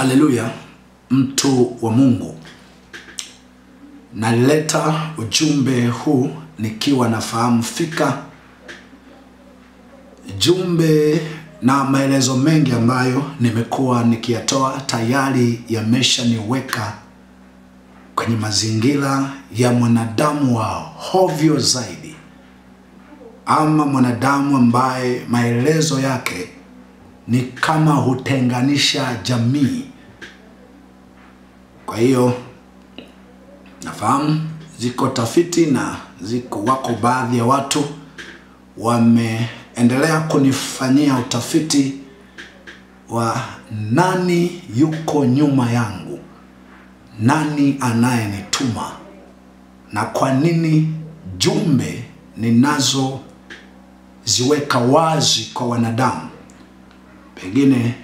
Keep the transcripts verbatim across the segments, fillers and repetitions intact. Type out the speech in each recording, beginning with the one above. Haleluya, mtu wa Mungu. Naleta ujumbe huu nikiwa nafahamu fika jumbe na maelezo mengi ambayo nimekuwa nikiyatoa tayari yameshaniweka kwenye mazingira ya mwanadamu wa hovyo zaidi, ama mwanadamu ambaye maelezo yake ni kama hutenganisha jamii. Kwa hiyo nafahamu ziko tafiti na ziko wako baadhi ya watu wameendelea kunifanyia utafiti wa nani yuko nyuma yangu, nani anayenituma, na kwa nini jumbe ninazo ziweka wazi kwa wanadamu. Pengine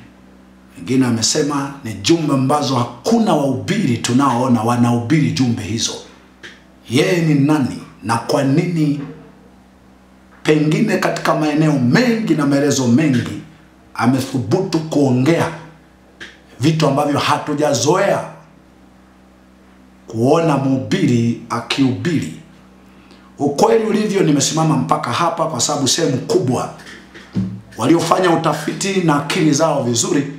wengine amesema ni jumbe ambazo hakuna wahubiri tunaoona wanahubiri jumbe hizo. Yeye ni nani na kwa nini pengine katika maeneo mengi na maelezo mengi amethubutu kuongea vitu ambavyo hatujazoea kuona mhubiri akihubiri. Ukweli ulivyo, nimesimama mpaka hapa kwa sababu sehemu kubwa waliofanya utafiti na akili zao vizuri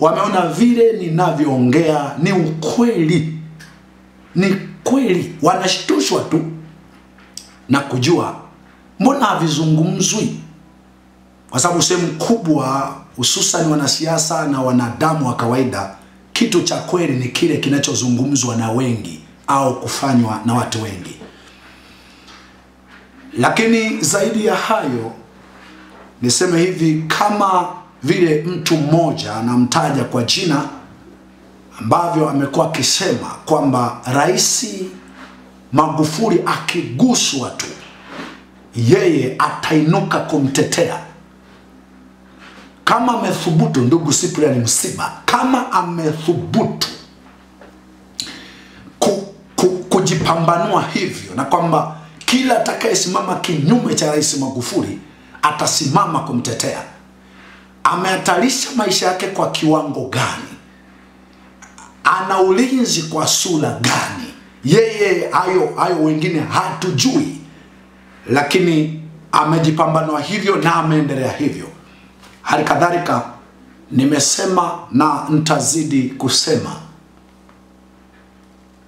wameona vile ninavyoongea ni ukweli. Ni kweli, wanashtushwa tu na kujua mbona havizungumzwi, kwa sababu sehemu kubwa hususan wanasiasa na wanadamu wa kawaida, kitu cha kweli ni kile kinachozungumzwa na wengi au kufanywa na watu wengi. Lakini zaidi ya hayo, niseme hivi, kama vile mtu mmoja anamtaja kwa jina ambavyo amekuwa akisema kwamba Rais Magufuli akiguswa tu yeye atainuka kumtetea. Kama amethubutu ndugu Cyprian Msiba, kama amethubutu ku, ku, kujipambanua hivyo, na kwamba kila atakayesimama kinyume cha Rais Magufuli atasimama kumtetea, amehatarisha maisha yake kwa kiwango gani? Ana ulinzi kwa sura gani? Yeye hayo hayo wengine hatujui, lakini amejipambanua hivyo na ameendelea hivyo. Halikadhalika nimesema na nitazidi kusema,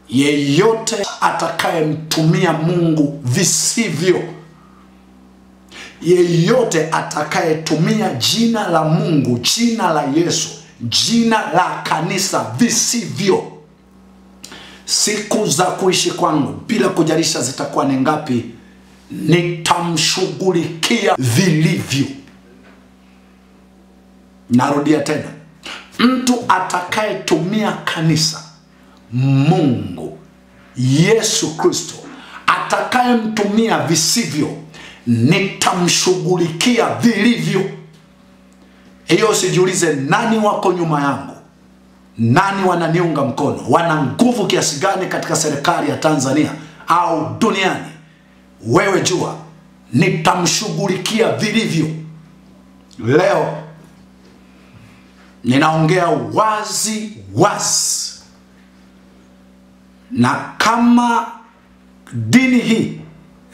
yeyote atakayemtumia Mungu visivyo, yeyote atakayetumia jina la Mungu, jina la Yesu, jina la kanisa visivyo, siku za kuishi kwangu bila kujalisha zitakuwa ni ngapi, nitamshughulikia vilivyo. Narudia tena, mtu atakayetumia kanisa, Mungu, Yesu Kristo, atakayemtumia visivyo, nitamshughulikia vilivyo. Hiyo sijiulize nani wako nyuma yangu, nani wananiunga mkono, wana nguvu kiasi gani katika serikali ya Tanzania au duniani. Wewe jua nitamshughulikia vilivyo. Leo ninaongea wazi wazi, na kama dini hii,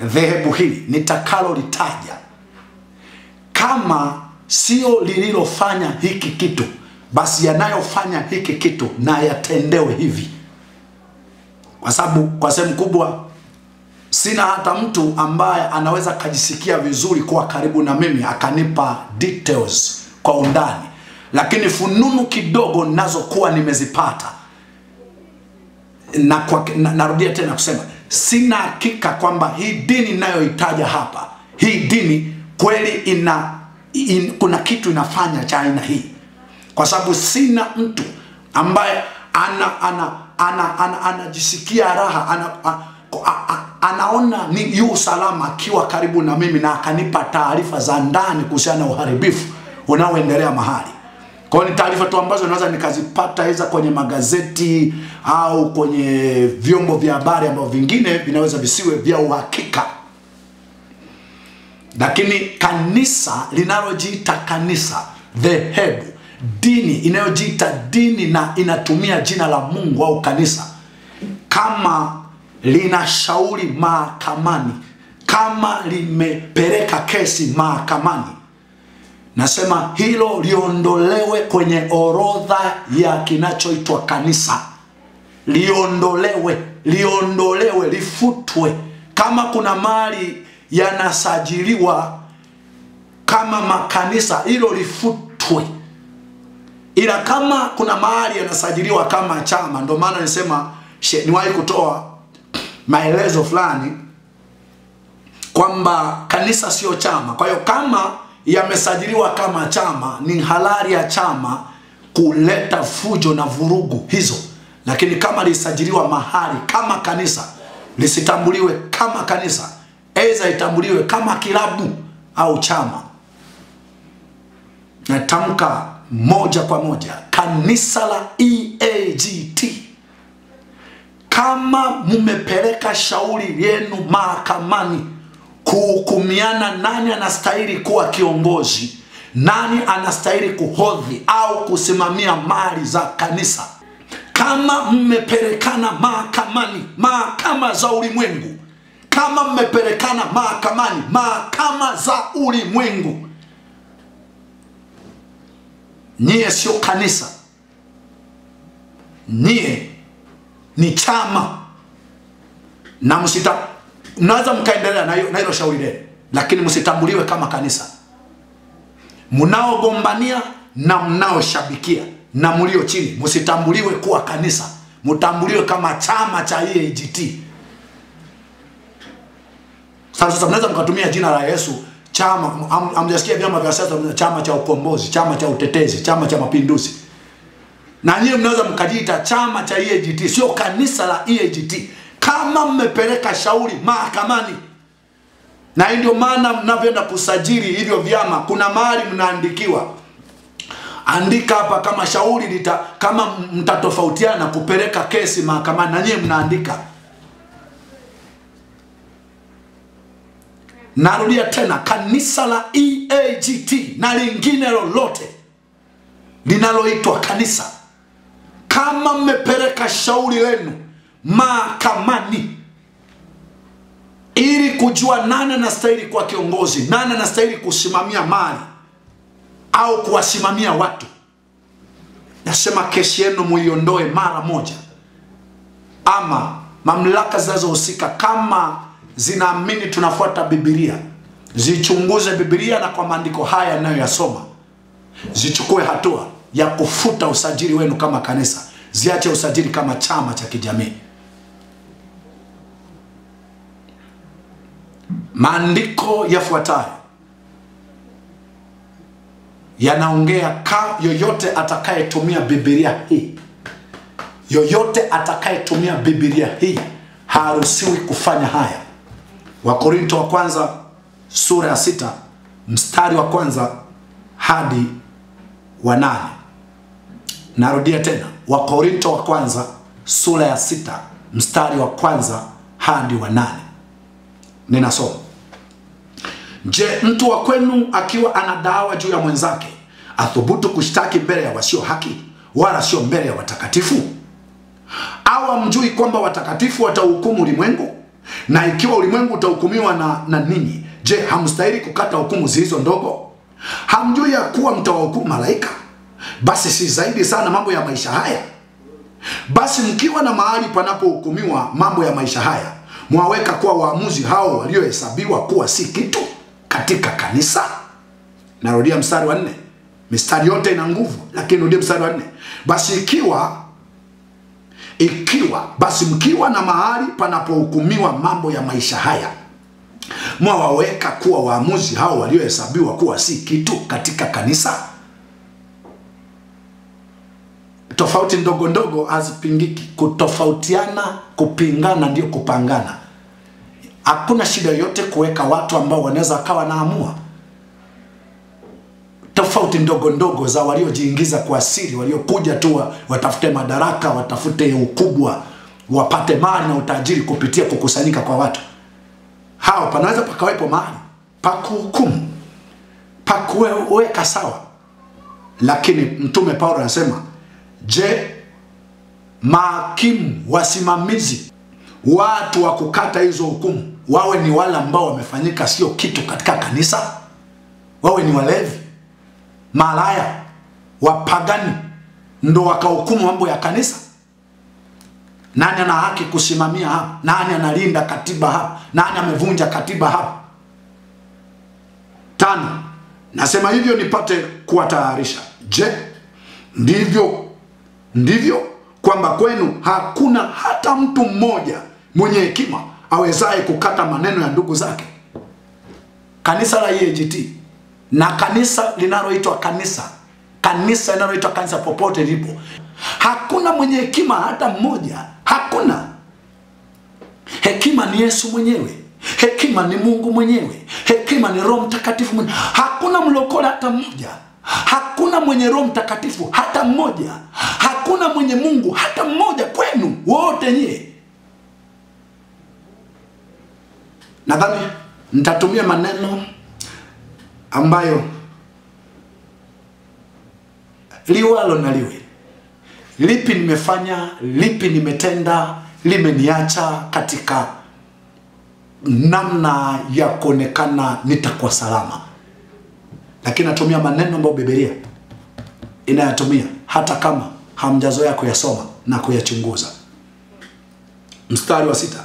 dhehebu hili nitakalo litaja kama sio lililofanya hiki kitu, basi yanayofanya hiki kitu na yatendewe hivi. Kwa sababu kwa sehemu kubwa sina hata mtu ambaye anaweza kujisikia vizuri kwa karibu na mimi akanipa details kwa undani, lakini fununu kidogo nazo kuwa nimezipata. Na kwa, na, narudia tena kusema sina hakika kwamba hii dini ninayoitaja hapa, hii dini kweli ina In, kuna kitu inafanya cha aina hii, kwa sababu sina mtu ambaye ana ana ana ana anajisikia raha ana, a, a, a, anaona ni yu salama akiwa karibu na mimi na akanipa taarifa za ndani kuhusiana na uharibifu unaoendelea mahali. Kwa hiyo ni taarifa tu ambazo naweza nikazipata hizo kwenye magazeti au kwenye vyombo vya habari ambavyo vingine vinaweza visiwe vya uhakika. Lakini kanisa linalojiita kanisa, dhehebu dini inayojiita dini na inatumia jina la Mungu au kanisa kama linashauri mahakamani, kama limepeleka kesi mahakamani, nasema hilo liondolewe kwenye orodha ya kinachoitwa kanisa. Liondolewe, liondolewe, lifutwe. Kama kuna mali yanasajiliwa kama makanisa, hilo lifutwe. Ila kama kuna mali yanasajiliwa kama chama, ndio maana nisema niwahi kutoa maelezo fulani kwamba kanisa sio chama. Kwa hiyo kama yamesajiliwa kama chama, ni halali ya chama kuleta fujo na vurugu hizo. Lakini kama lisajiliwa mahali kama kanisa, lisitambuliwe kama kanisa, aidha itambuliwe kama kilabu au chama. Natamka moja kwa moja, kanisa la E A G T, kama mmepeleka shauri yenu mahakamani kuhukumiana nani anastahili kuwa kiongozi, nani anastahili kuhodhi au kusimamia mali za kanisa, kama mmepelekana mahakamani, mahakama za ulimwengu, kama mmepelekana mahakamani, mahakama za ulimwengu, nyie sio kanisa, nyie ni chama. Na msita mnaweza mkaendelea na hilo, na hilo shauri lenu, lakini msitambuliwe kama kanisa. Mnaogombania na mnaoshabikia na mlio chini, msitambuliwe kuwa kanisa, mtambuliwe kama chama cha E A G T. Sasa mnaweza mkatumia jina la Yesu, chama. Hamjasikia vyama vya siasa, chama cha ukombozi, chama cha utetezi, chama cha mapinduzi. Na nyinyi mnaweza mkajiita chama cha E A G T, sio kanisa la E A G T. Kama mmepeleka shauri mahakamani, na hii ndio maana mnavyoenda kusajili hivyo vyama, kuna mahali mnaandikiwa, andika hapa kama shauri lita, kama mtatofautiana kupeleka kesi mahakamani, na nyinyi mnaandika. Narudia tena, kanisa la E A G T na lingine lolote linaloitwa kanisa, kama mmepeleka shauri lenu mahakamani ili kujua nani anastahili kuwa kiongozi, nani anastahili kusimamia mali au kuwasimamia watu, nasema kesi yenu muiondoe mara moja. Ama mamlaka zinazohusika, kama zinaamini tunafuata Biblia, zichunguze Biblia na kwa maandiko haya ninayoyasoma zichukue hatua ya kufuta usajili wenu kama kanisa, ziache usajili kama chama cha kijamii. Maandiko yafuatayo yanaongea kama yoyote atakayetumia Biblia hii, yoyote atakayetumia Biblia hii haruhusiwi kufanya haya. Wakorinto wa kwanza sura ya sita mstari wa kwanza hadi wa nane. Narudia tena, Wakorinto wa kwanza sura ya sita mstari wa kwanza hadi wa nane. Ninasoma. Je, mtu wa kwenu akiwa anadaawa juu ya mwenzake, athubutu kushtaki mbele ya wasio haki, wala sio mbele ya watakatifu? Au hamjui kwamba watakatifu watahukumu ulimwengu? Na ikiwa ulimwengu utahukumiwa na, na ninyi, je, hamstahili kukata hukumu zilizo ndogo? Hamjui ya kuwa mtawahukumu malaika? Basi si zaidi sana mambo ya maisha haya? Basi mkiwa na mahali panapohukumiwa mambo ya maisha haya, mwaweka kuwa waamuzi hao waliohesabiwa kuwa si kitu katika kanisa? Narudia mstari wa nne. Mistari yote ina nguvu, lakini rudia mstari wa nne. Basi ikiwa ikiwa basi mkiwa na mahali panapohukumiwa mambo ya maisha haya, mwaweka kuwa waamuzi hao waliohesabiwa kuwa si kitu katika kanisa? Tofauti ndogo ndogo hazipingiki. Kutofautiana, kupingana ndio kupangana. Hakuna shida yote kuweka watu ambao wanaweza kawa naamua. Tofauti ndogo ndogo za waliojiingiza kwa siri, waliokuja tu watafute madaraka, watafute ukubwa, wapate mali na utajiri kupitia kukusanyika kwa watu. Hao panaweza pakawepo mahali pa kuhukumu, pa kuweka sawa. Lakini mtume Paulo anasema, je, mahakimu, wasimamizi, watu wa kukata hizo hukumu wawe ni wale ambao wamefanyika sio kitu katika kanisa? Wawe ni walevi, malaya, wapagani ndo wakahukumu mambo ya kanisa? Nani ana haki kusimamia hapa? Nani analinda katiba hapa? Nani amevunja katiba hapa? Tano, nasema hivyo nipate kuwatayarisha. Je, ndivyo ndivyo kwamba kwenu hakuna hata mtu mmoja mwenye hekima awezaye kukata maneno ya ndugu zake? Kanisa la E A G T na kanisa linaloitwa kanisa, kanisa linaloitwa kanisa popote lipo, hakuna mwenye hekima hata mmoja. Hakuna. Hekima ni Yesu mwenyewe. Hekima ni Mungu mwenyewe. Hekima ni Roho Mtakatifu mwenyewe. Hakuna mlokole hata mmoja. Hakuna mwenye Roho Mtakatifu hata mmoja. Hakuna mwenye Mungu hata mmoja kwenu wote nyie. Nadhani nitatumia maneno ambayo liwalo na liwe. Lipi nimefanya, lipi nimetenda, limeniacha katika namna ya kuonekana nitakuwa salama. Lakini natumia maneno ambayo Biblia inayatumia hata kama hamjazoea kuyasoma na kuyachunguza. Mstari wa sita.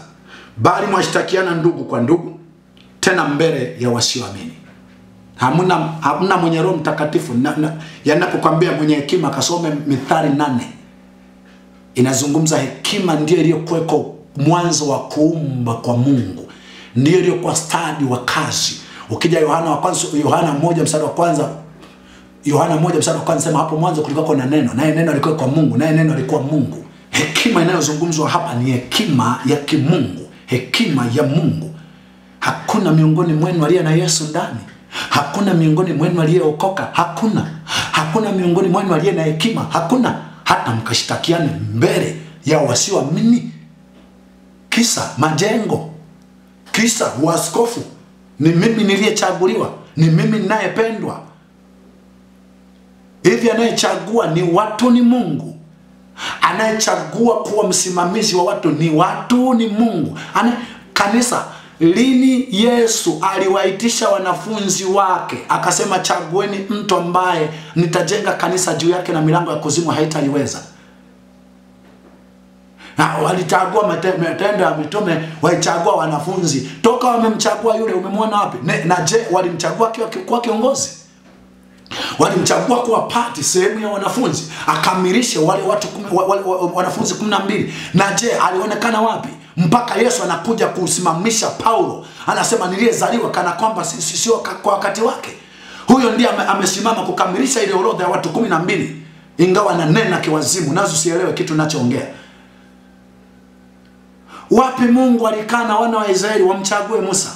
Bali mwashtakiana ndugu kwa ndugu tena mbele ya wasioamini. Hamuna hamna mwenye Roho Mtakatifu. Yanapokuambia mwenye hekima kasome Mithali nane. Inazungumza hekima ndiyo iliyokuweka mwanzo wa kuumba kwa Mungu. Ndiyo iliyokuwa stadi wa kazi. Ukija Yohana wa kwanza, Yohana moja mstari wa kwanza, Yohana moja mstari wa kwanza sema hapo mwanzo kulikuwa na neno, naye neno alikuwa kwa Mungu, naye neno alikuwa Mungu. Hekima inayozungumzwa hapa ni hekima ya kimungu, hekima ya Mungu. Hakuna miongoni mwenu aliye na Yesu ndani. Hakuna miongoni mwenu aliyeokoka. Hakuna. Hakuna miongoni mwenu aliye na hekima. Hakuna. Hata mkashtakiane mbele ya wasioamini. Kisa majengo, kisa uaskofu, ni mimi niliyechaguliwa, ni mimi ninayependwa. Hivi anayechagua ni watu ni Mungu. Anayechagua kuwa msimamizi wa watu ni watu ni Mungu. Ana kanisa, lini Yesu aliwaitisha wanafunzi wake akasema chagueni mtu ambaye nitajenga kanisa juu yake na milango ya kuzimu haitaliweza? Na walichagua Matendo ya Mitume, walichagua wanafunzi. Toka wamemchagua yule umemwona wapi? Na je, walimchagua kwa kiongozi? Walimchagua kuwa pati sehemu ya wanafunzi, akamilishe wale watu wale wanafunzi kumi na mbili. Na je, alionekana wapi? Mpaka Yesu anakuja kusimamisha Paulo, anasema niliyezaliwa kana kwamba sio kwa wakati wake. Huyo ndiye amesimama kukamilisha ile orodha ya watu kumi na mbili, ingawa ananena kiwazimu nazo sielewe kitu ninachoongea. Wapi Mungu alikaa na wana wa Israeli wamchague Musa?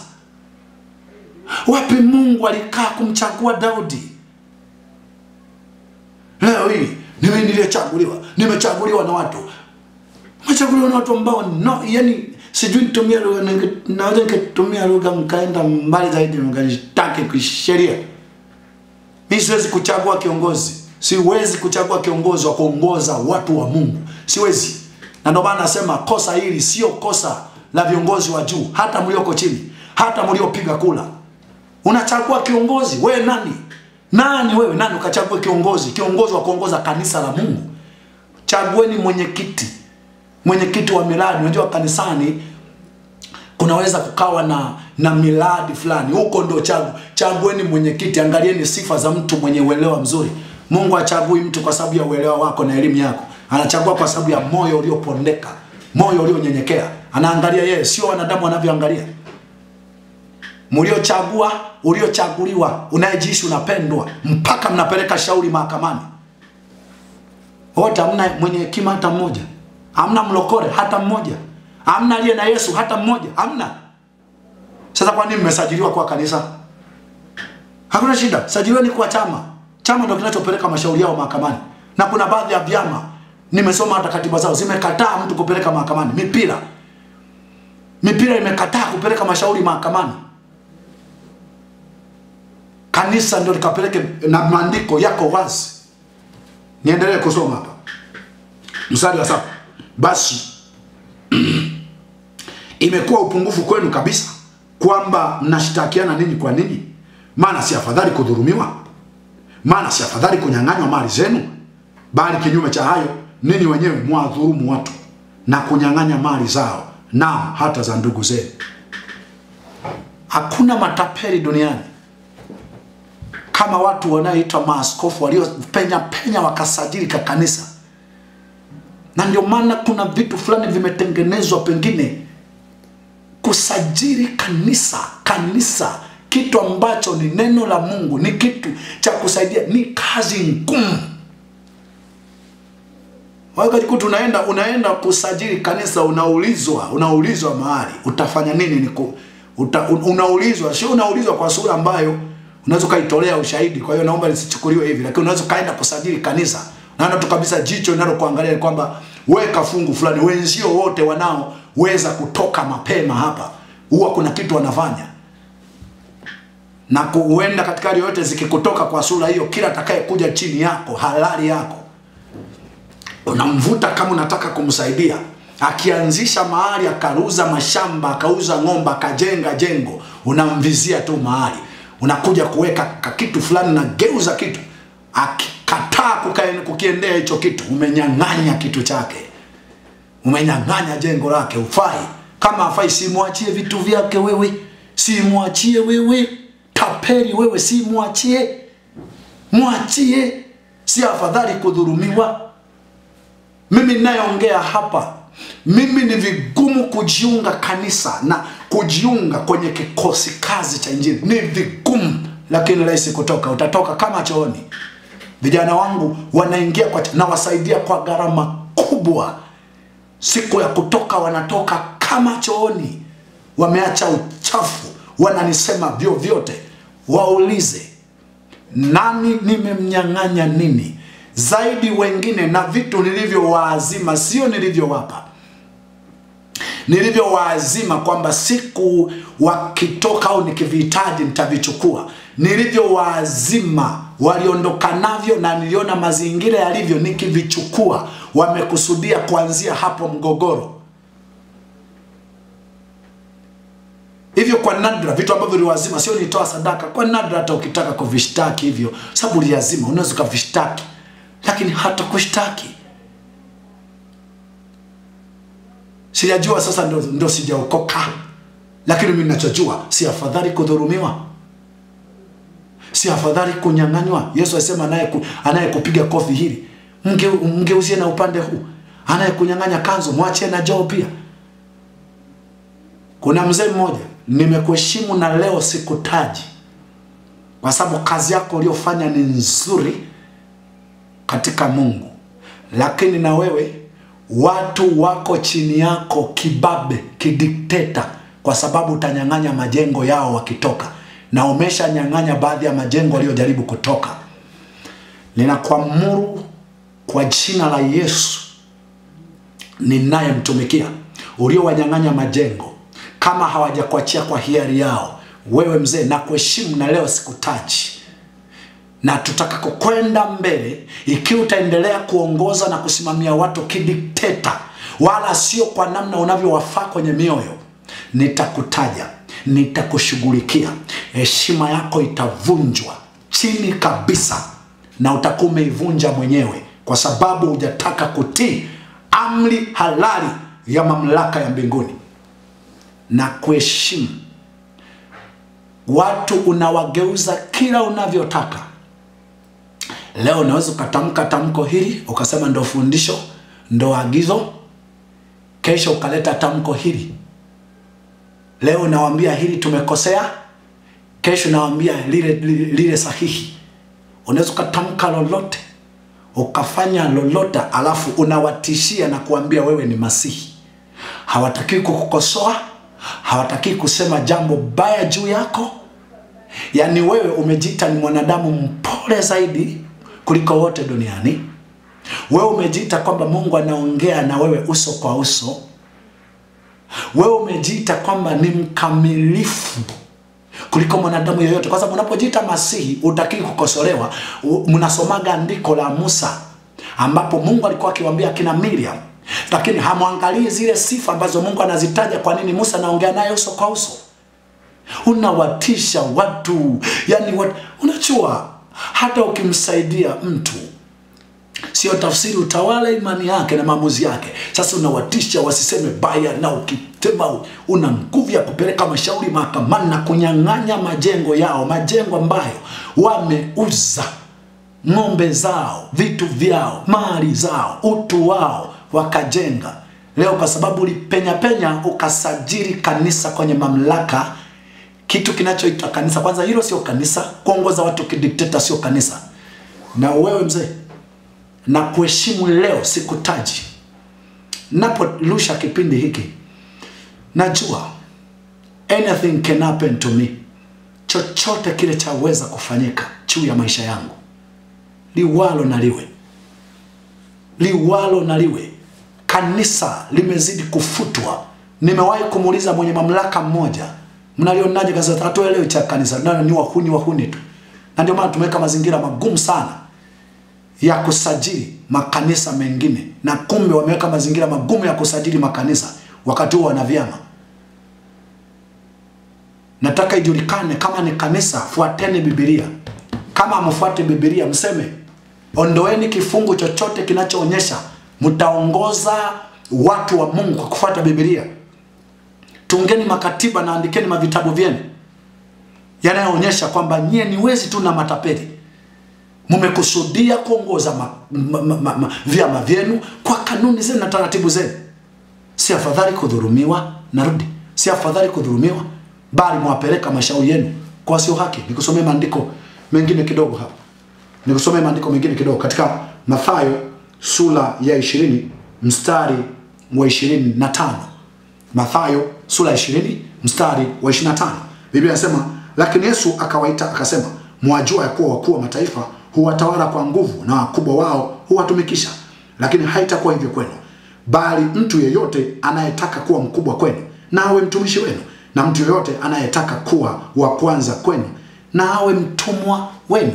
Wapi Mungu alikaa kumchagua Daudi? Leo hii mimi niliyechaguliwa, nimechaguliwa na watu. Nimechaguliwa na watu ambao no, yani sijui nitumie lugha, naweza kutumia lugha mkaenda mbali zaidi mkanitake kisheria. Mimi siwezi kuchagua kiongozi. Siwezi kuchagua kiongozi wa kuongoza watu wa Mungu. Siwezi. Na ndio maana nasema kosa hili sio kosa la viongozi wa juu, hata mlioko chini, hata mliopiga kula. Unachagua kiongozi, wewe nani? Nani wewe? Nani ukachagua kiongozi? Kiongozi wa kuongoza kanisa la Mungu. Chagueni mwenyekiti. Mwenyekiti wa miradi. Unajua kanisani kunaweza kukawa na na miradi fulani. Huko ndio chagu. Chagueni mwenyekiti. Angalieni sifa za mtu mwenye uelewa mzuri. Mungu achagui mtu kwa sababu ya uelewa wako na elimu yako. Anachagua kwa sababu ya moyo uliopondeka, moyo ulionyenyekea. Anaangalia yeye, sio wanadamu wanavyoangalia. Mliochagua, uliochaguliwa, unayejihisi unapendwa mpaka mnapeleka shauri mahakamani. Wote hamna mwenye hekima hata mmoja. Hamna mlokole hata mmoja. Hamna aliye na Yesu hata mmoja. Hamna. Sasa kwa nini mmesajiliwa kwa kanisa? Hakuna shida. Sajiliweni kwa chama. Chama ndio kinachopeleka mashauri yao mahakamani. Na kuna baadhi ya vyama nimesoma hata katiba zao zimekataa mtu kupeleka mahakamani. Mipira. Mipira imekataa kupeleka mashauri mahakamani. Kanisa ndio likapeleke, na maandiko yako wazi. Niendelee kusoma hapa. Mstari wa saba. Basi imekuwa upungufu kwenu kabisa kwamba mnashitakiana ninyi kwa ninyi. Maana si afadhali kudhulumiwa? Maana si afadhali kunyang'anywa mali zenu? Bali kinyume cha hayo ninyi wenyewe mwadhulumu watu na kunyang'anya mali zao na hata za ndugu zenu. Hakuna matapeli duniani kama watu wanaoitwa maaskofu waliopenya penya wakasajili kwa kanisa. Na ndio maana kuna vitu fulani vimetengenezwa pengine kusajili kanisa, kanisa kitu ambacho ni neno la Mungu, ni kitu cha kusaidia, ni kazi ngumu. Wakati kutu unaenda unaenda kusajili kanisa, unaulizwa, unaulizwa mahali utafanya nini, ni ku, uta, unaulizwa, sio unaulizwa kwa sura ambayo unaweza kaitolea ushahidi. Kwa hiyo naomba lisichukuliwe hivi, lakini unaweza kaenda kusajili kanisa. Naona tu kabisa jicho linalokuangalia kwamba weka fungu fulani, wenzio wote wanao weza kutoka mapema hapa huwa kuna kitu wanafanya. Na kuenda katika hali yote zikikutoka kwa sura hiyo, kila atakayekuja chini yako, halali yako, unamvuta kama unataka kumsaidia. Akianzisha mahali akaruza mashamba, akauza ng'ombe, akajenga jengo, unamvizia tu mahali. Unakuja kuweka kitu fulani na geuza kitu. Akikataa kukaenda kukiendea hicho kitu, umenyang'anya kitu chake. Umenyang'anya jengo lake. Ufai. Kama afai, simuachie vitu vyake wewe. Simuachie wewe. Tapeli wewe, simuachie. Muachie. Si afadhali kudhulumiwa? Mimi ninayeongea hapa, mimi ni vigumu kujiunga kanisa na kujiunga kwenye kikosi kazi cha injili. Ni vigumu, lakini rahisi kutoka. Utatoka kama chooni. Vijana wangu wanaingia kwa na wasaidia kwa gharama kubwa. Siku ya kutoka wanatoka kama chooni. Wameacha uchafu, wananisema vyo vyote. Waulize, nani nimemnyang'anya nini? Zaidi wengine na vitu nilivyo waazima, sio nilivyo wapa. Nilivyo waazima kwamba siku wakitoka au nikivihitaji nitavichukua. Nilivyo waazima waliondoka navyo na niliona mazingira yalivyo nikivichukua. Wamekusudia kuanzia hapo mgogoro. Hivyo kwa nadra vitu ambavyo viliwazima, sio nitoa sadaka. Kwa nadra hata ukitaka kuvishtaki hivyo, sababu lazima unaweza kuvishtaki. Lakini hata kushtaki. Sijajua sasa ndo, ndo sijaokoka. Lakini mimi ninachojua, si afadhali kudhulumiwa? Si afadhali kunyang'anywa? Yesu alisema anaye anayekupiga kofi hili mge, mgeuzie na upande huu. Anayekunyang'anya kanzu muachie na joho pia. Kuna mzee mmoja, nimekuheshimu na leo sikutaji kwa sababu kazi yako uliyofanya ni nzuri katika Mungu. Lakini na wewe watu wako chini yako kibabe, kidikteta, kwa sababu utanyang'anya majengo yao wakitoka. Na umesha nyang'anya baadhi ya majengo waliojaribu kutoka. Ninakuamuru kwa jina la Yesu ninayemtumikia, uliowanyang'anya majengo kama hawajakuachia kwa hiari yao, wewe mzee nakuheshimu na leo sikutaji. Na tutaka kukwenda mbele, ikiwa utaendelea kuongoza na kusimamia watu kidikteta, wala sio kwa namna unavyowafaa kwenye mioyo, nitakutaja, nitakushughulikia. Heshima yako itavunjwa chini kabisa, na utakuwa umeivunja mwenyewe kwa sababu hujataka kutii amri halali ya mamlaka ya mbinguni. Na kuheshimu watu unawageuza kila unavyotaka. Leo unaweza ukatamka tamko hili ukasema ndo fundisho, ndo agizo. Kesho ukaleta tamko hili. Leo nawaambia hili tumekosea, kesho nawaambia lile, lile, lile sahihi. Unaweza ukatamka lolote, ukafanya lolote, alafu unawatishia na kuambia wewe ni masihi. Hawataki kukukosoa, hawataki kusema jambo baya juu yako. Yaani wewe umejiita ni mwanadamu mpole zaidi kuliko wote duniani. Wewe umejiita kwamba Mungu anaongea na wewe uso kwa uso. Wewe umejiita kwamba ni mkamilifu kuliko mwanadamu yeyote. Kwa sababu unapojiita masihi, hutaki kukosolewa. Mnasomaga andiko la Musa ambapo Mungu alikuwa akiwaambia kina Miriam, lakini hamwangalii zile sifa ambazo Mungu anazitaja kwa nini Musa anaongea naye uso kwa uso. Unawatisha watu. Yaani watu, unachua hata ukimsaidia mtu sio tafsiri utawala imani yake na maamuzi yake. Sasa unawatisha wasiseme baya, na ukitema una nguvu ya kupeleka mashauri mahakamani na kunyang'anya majengo yao, majengo ambayo wameuza, ng'ombe zao, vitu vyao, mali zao, utu wao wakajenga. Leo kwa sababu ulipenya penya ukasajili kanisa kwenye mamlaka, kitu kinachoitwa kanisa, kwanza hilo sio kanisa. Kuongoza watu kidikteta sio kanisa. Na wewe mzee, na kuheshimu leo sikutaji. Naporusha kipindi hiki, najua anything can happen to me. Chochote kile chaweza kufanyika juu ya maisha yangu. Liwalo na liwe. Liwalo na liwe. Kanisa limezidi kufutwa. Nimewahi kumuuliza mwenye mamlaka mmoja, mnalionaje kaza tatu elewe cha kanisa? Ndio ni wahuni wahuni tu. Na ndio maana tumeweka mazingira magumu sana ya kusajili makanisa mengine, na kumbe wameweka mazingira magumu ya kusajili makanisa wakati huo wana vyama. Nataka ijulikane kama ni kanisa, fuateni Biblia. Kama hamfuati Biblia, mseme ondoeni kifungu chochote kinachoonyesha mtaongoza watu wa Mungu kwa kufuata Biblia. Tungeni makatiba na andikeni mavitabu vyenu yanayoonyesha kwamba nyie ni wezi tu na matapeli. Mmekusudia kuongoza ma, ma, ma, ma, ma, vyama vyenu kwa kanuni zenu na taratibu zenu. Si afadhali kudhulumiwa? Narudi, si afadhali kudhulumiwa bali mwapeleka mashauri yenu kwa sio haki. Nikusomee maandiko mengine kidogo hapa. Nikusomee maandiko mengine kidogo katika Mathayo sura ya ishirini mstari wa ishirini na tano. Mathayo sura ishirini mstari wa ishirini na tano. Biblia inasema, lakini Yesu akawaita akasema, mwajua ya kuwa wakuu wa mataifa huwatawala kwa nguvu na wakubwa wao huwatumikisha, lakini haitakuwa hivyo kwenu, bali mtu yeyote anayetaka kuwa mkubwa kwenu na awe mtumishi wenu, na mtu yeyote anayetaka kuwa wa kwanza kwenu na awe mtumwa wenu.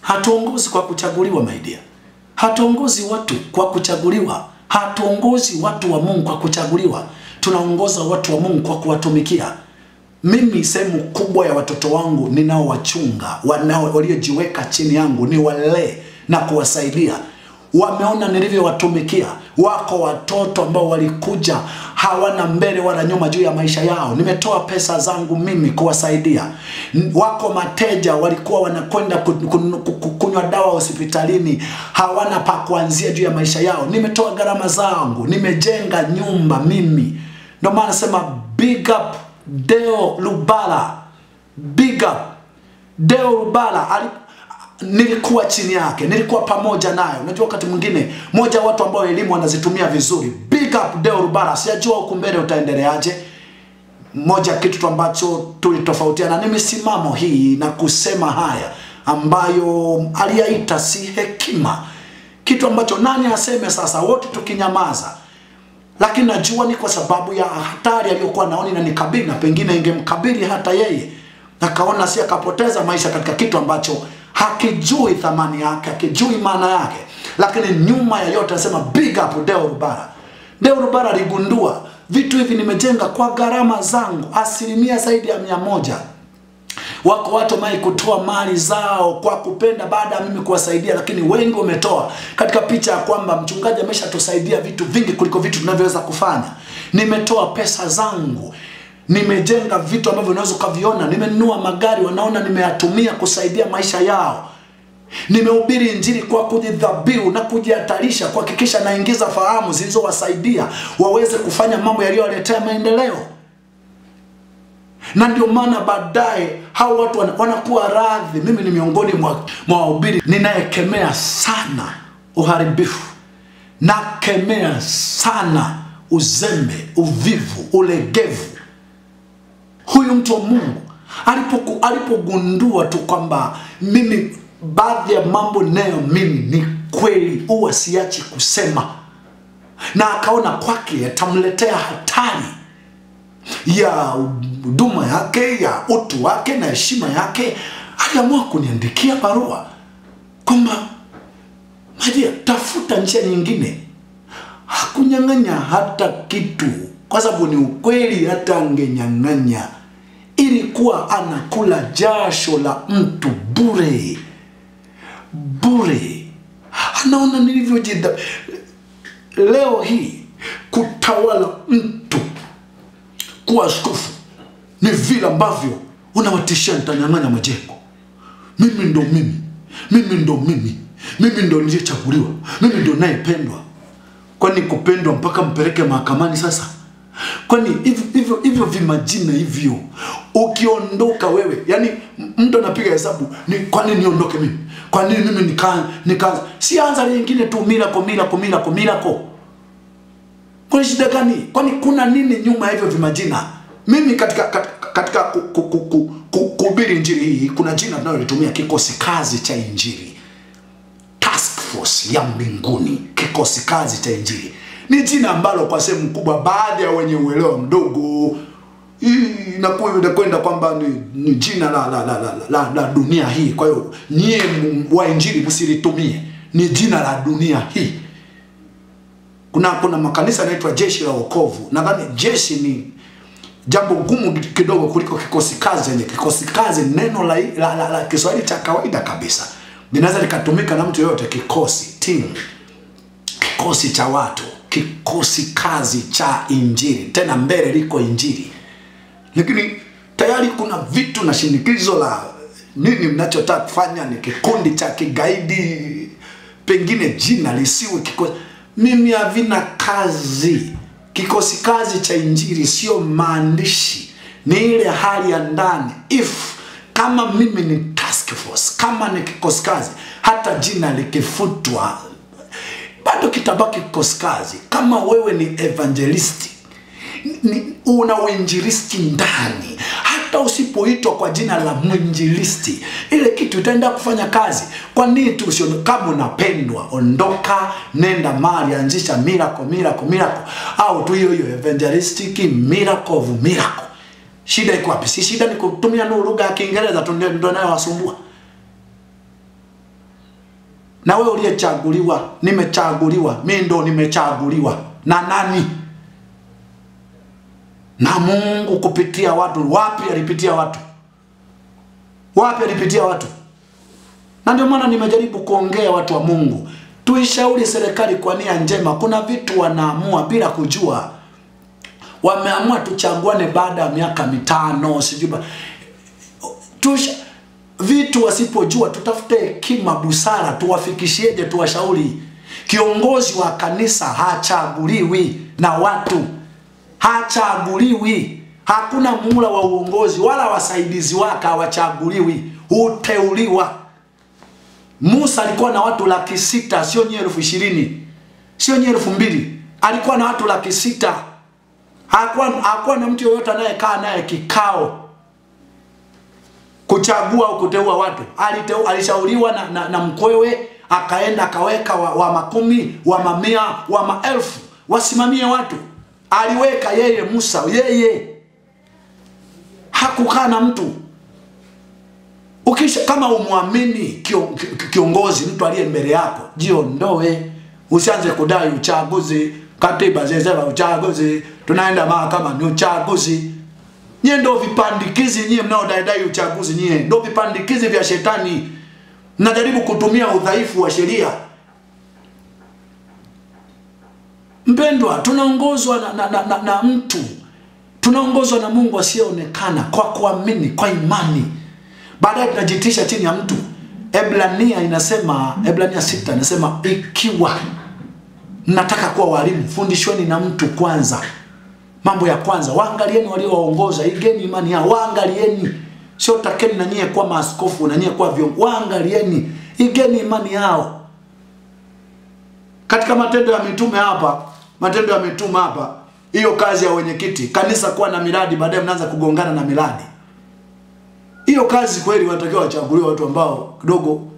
Hatuongozi kwa kuchaguliwa, my dear. Hatuongozi watu kwa kuchaguliwa. Hatuongozi watu wa Mungu kwa kuchaguliwa. Tunaongoza watu wa Mungu kwa kuwatumikia. Mimi sehemu kubwa ya watoto wangu ninaowachunga, wanao waliojiweka chini yangu ni wale na kuwasaidia. Wameona nilivyowatumikia. Wako watoto ambao walikuja hawana mbele wala nyuma juu ya maisha yao. Nimetoa pesa zangu mimi kuwasaidia. Wako mateja walikuwa wanakwenda kunywa dawa hospitalini, hawana pa kuanzia juu ya maisha yao. Nimetoa gharama zangu, nimejenga nyumba mimi. Ndio maana nasema big up Deo Lubala. Big up Deo Rubara. Ali, nilikuwa chini yake, nilikuwa pamoja naye. Unajua wakati mwingine moja watu ambao elimu wanazitumia vizuri. Big up Deo Rubara. Sijajua huko mbele utaendeleaje. Moja kitu ambacho tulitofautiana ni misimamo hii na kusema haya ambayo aliyaita si hekima. Kitu ambacho nani aseme sasa wote tukinyamaza. Lakini najua ni kwa sababu ya hatari aliyokuwa naoni na nikabili, na pengine ingemkabili hata yeye. Na kaona si akapoteza maisha katika kitu ambacho hakijui thamani yake, hakijui maana yake. Lakini nyuma ya yote nasema big up Deo Rubara. Deo Rubara aligundua vitu hivi nimejenga kwa gharama zangu asilimia zaidi ya mia moja. Wako watu mai kutoa mali zao kwa kupenda baada ya mimi kuwasaidia, lakini wengi wametoa katika picha ya kwamba mchungaji ameshatusaidia vitu vingi kuliko vitu tunavyoweza kufanya. Nimetoa pesa zangu, nimejenga vitu ambavyo unaweza ukaviona, nimenunua magari wanaona nimeyatumia kusaidia maisha yao. Nimehubiri injili kwa kujidhabihu na kujihatarisha kuhakikisha naingiza fahamu zilizowasaidia waweze kufanya mambo yaliyowaletea maendeleo. Na ndio maana baadaye hao watu wanakuwa radhi. Mimi ni miongoni mwa wahubiri ninayekemea sana uharibifu, nakemea sana uzembe, uvivu, ulegevu. Huyu mtu wa Mungu alipo alipogundua tu kwamba mimi baadhi ya mambo nayo mimi ni kweli huwa siachi kusema, na akaona kwake atamletea hatari ya huduma yake, ya utu wake na heshima yake, aliamua kuniandikia barua kwamba Maria, tafuta njia nyingine. Hakunyang'anya hata kitu, kwa sababu ni ukweli, hata angenyang'anya, ilikuwa anakula jasho la mtu bure. Bure. Anaona nilivyojidha. Leo hii kutawala mtu kuwa askofu ni vile ambavyo unawatishia nitanyang'anya majengo. Mimi ndo mimi. Mimi ndo mimi. Mimi ndo niliyechaguliwa. Mimi ndo nayependwa. Kwani kupendwa mpaka mpeleke mahakamani sasa? Kwani hivyo hivyo vimajina hivyo ukiondoka wewe, yani mtu anapiga hesabu, ni kwani niondoke mimi? Kwani mimi nikaa nikaanza sianza nyingine tu mila kwa mila kwa mila kwa mila kwa. Kwani shida gani? Kwani kuna nini nyuma hivyo vimajina? Mimi katika katika, katika kuhubiri injili hii kuna jina tunalotumia, kikosi kazi cha injili. Task force ya mbinguni, kikosi kazi cha injili. Ni jina ambalo kwa sehemu kubwa baadhi ya wenye uelewa mdogo inakwenda kwamba ni, ni jina la la, la, la la dunia hii. Kwa hiyo nyie wa injili msilitumie, ni jina la dunia hii. Kuna kuna makanisa yanaitwa jeshi la wokovu. Nadhani jeshi ni jambo gumu kidogo kuliko kikosi kazi. Yenye kikosi kazi neno la la, la, la Kiswahili cha kawaida kabisa linaweza likatumika na mtu yoyote. Kikosi, team, kikosi cha watu, kikosi kazi cha injili, tena mbele liko injili. Lakini tayari kuna vitu na shinikizo la nini mnachotaka kufanya ni kikundi cha kigaidi, pengine jina lisiwe kikosi. Mimi havina kazi. Kikosi kazi cha injili sio maandishi, ni ile hali ya ndani. If kama mimi ni task force, kama ni kikosi kazi, hata jina likifutwa bado kitabaki kikosi kazi. Kama wewe ni evangelisti, ni una uinjilisti ndani, hata usipoitwa kwa jina la mwinjilisti, ile kitu itaenda kufanya kazi. Kwa nini tu usio? Kama unapendwa, ondoka, nenda mali, anzisha miracle miracle miracle, au tu hiyo hiyo evangelistic miracle of miracle. Shida iko wapi? Si shida ni kutumia lugha ya Kiingereza tu ndio inayowasumbua. Na wewe uliyechaguliwa, nimechaguliwa, mimi ndo nimechaguliwa na nani? Na Mungu kupitia watu. Wapi alipitia watu? Wapi alipitia watu? Na ndio maana nimejaribu kuongea watu wa Mungu, tuishauri serikali kwa nia njema. Kuna vitu wanaamua bila kujua. Wameamua tuchaguane baada ya miaka mitano, sijuba. Tusha vitu wasipojua, tutafute hekima, busara, tuwafikishieje, tuwashauri. Kiongozi wa kanisa hachaguliwi na watu. Hachaguliwi. Hakuna muhula wa uongozi, wala wasaidizi wake hawachaguliwi, huteuliwa. Musa alikuwa na watu laki sita, sio nyie elfu ishirini, sio nyie elfu mbili. Alikuwa na watu laki sita. Hakuwa na mtu yoyote anayekaa naye kikao kuchagua au kuteua watu. Aliteua, alishauriwa na, na, na mkwewe, akaenda akaweka wa, wa makumi, wa mamia, wa maelfu wasimamie watu. Aliweka yeye Musa, yeye hakukaa na mtu. Ukisha kama umwamini kiongozi, mtu aliye mbele yako, jiondoe. Usianze kudai uchaguzi, katiba zezela uchaguzi, tunaenda mahakama ni uchaguzi. Nye ndo vipandikizi, nye mnaodai uchaguzi, nye ndo vipandikizi vya shetani. Mnajaribu kutumia udhaifu wa sheria. Mpendwa, tunaongozwa na, na, na, na, na mtu. Tunaongozwa na Mungu asiyeonekana kwa kuamini, kwa imani. Baadaye tunajitisha chini ya mtu. Ebrania inasema, Ebrania sita inasema, ikiwa nataka kuwa walimu, fundishweni na mtu kwanza. Mambo ya kwanza, waangalieni waliowaongoza, igeni imani yao, waangalieni. Sio takeni na nyie kuwa maaskofu, na nyie kuwa viongozi, waangalieni, igeni imani yao. Katika Matendo ya Mitume hapa, Matendo ya Mitume hapa, hiyo kazi ya wenyekiti, kanisa kuwa na miradi, baadaye mnaanza kugongana na miradi. Hiyo kazi kweli wanatakiwa wachaguliwe watu ambao kidogo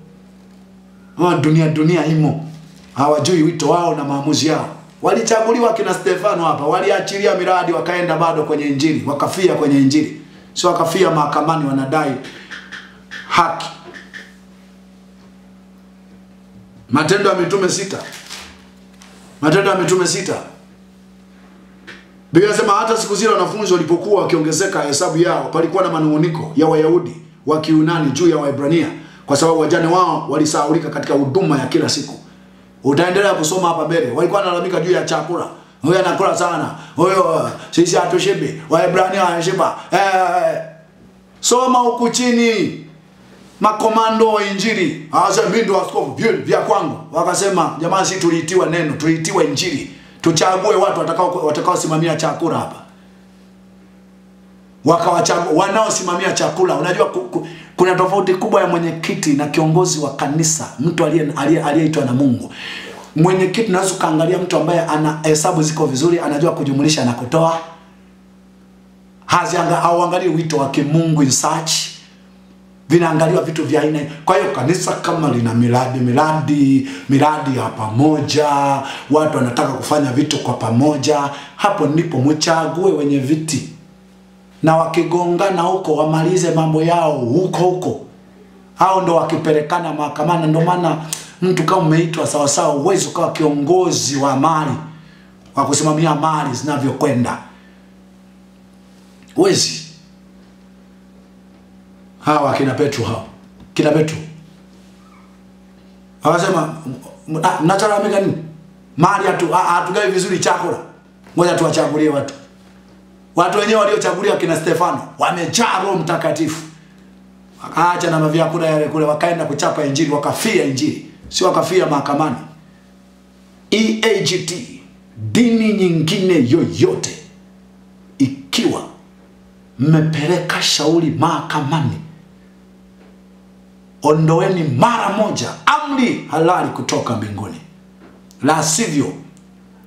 wa dunia dunia himo, hawajui wito wao na maamuzi yao. Walichaguliwa kina Stefano hapa, waliachilia miradi wakaenda bado kwenye injili, wakafia kwenye injili. Sio wakafia mahakamani wanadai haki. Matendo ya mitume sita. Matendo ya mitume sita. Biblia inasema hata siku zile wanafunzi walipokuwa wakiongezeka hesabu yao, palikuwa na manunguniko ya Wayahudi wa Kiunani juu ya Waebraania, kwa sababu wajane wao walisahaulika katika huduma ya kila siku. Utaendelea kusoma hapa mbele. Walikuwa wanalalamika juu ya chakula. Huyo anakula sana. Huyo sisi hatushibi. Waebrania wanashiba. Eh, soma huku chini. Makomando wa injili. Hawasembi ndio askofu vya kwangu. Wakasema jamaa sisi tuliitiwa neno, tuliitiwa injili. Tuchague watu watakao watakao simamia chakula hapa. Wakawachagua wanaosimamia chakula. Unajua ku, ku, kuna tofauti kubwa ya mwenyekiti na kiongozi wa kanisa, mtu aliye aliyeitwa na Mungu. Mwenyekiti naweza kaangalia mtu ambaye ana hesabu ziko vizuri, anajua kujumlisha na kutoa. Hazianga au angalie wito wa kimungu in search. Vinaangaliwa vitu vya aina. Kwa hiyo kanisa kama lina miradi, miradi, miradi ya pamoja, watu wanataka kufanya vitu kwa pamoja, hapo ndipo mchague wenye viti. Na wakigongana huko wamalize mambo yao huko huko. Hao ndo wakipelekana mahakamani. Ndio maana mtu kama umeitwa sawa sawa uweze kuwa kiongozi wa mali, wa kusimamia mali zinavyokwenda. Uwezi. Hawa kina Petro hao. Kina Petro. Hawasema mnataramika nini? Mali hatugawi vizuri chakula. Ngoja tuwachagulie watu. Watu wenyewe waliochaguliwa kina Stefano wamejaa Roho Mtakatifu. Wakaacha na mavyakula yale kule, wakaenda kuchapa injili, wakafia injili. Si wakafia mahakamani. E A G T, dini nyingine yoyote, ikiwa mmepeleka shauri mahakamani, ondoeni mara moja amri halali kutoka mbinguni. La sivyo,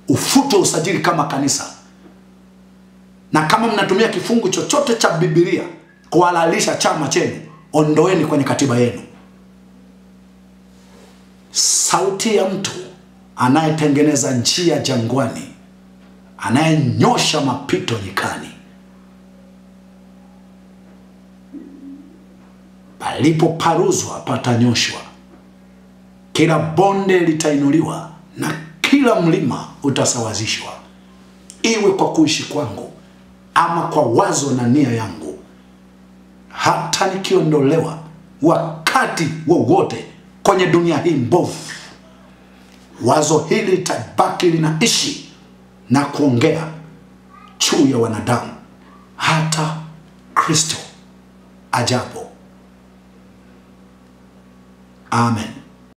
ufute usajili kama kanisa. Na kama mnatumia kifungu chochote cha Biblia kuhalalisha chama chenu, ondoeni kwenye katiba yenu. Sauti ya mtu anayetengeneza njia jangwani, anayenyosha mapito nyikani, palipo paruzwa patanyoshwa, kila bonde litainuliwa na kila mlima utasawazishwa. Iwe kwa kuishi kwangu ama kwa wazo na nia yangu, hata nikiondolewa wakati wowote kwenye dunia hii mbovu, wazo hili litabaki linaishi na kuongea juu ya wanadamu hata Kristo ajapo. Amen.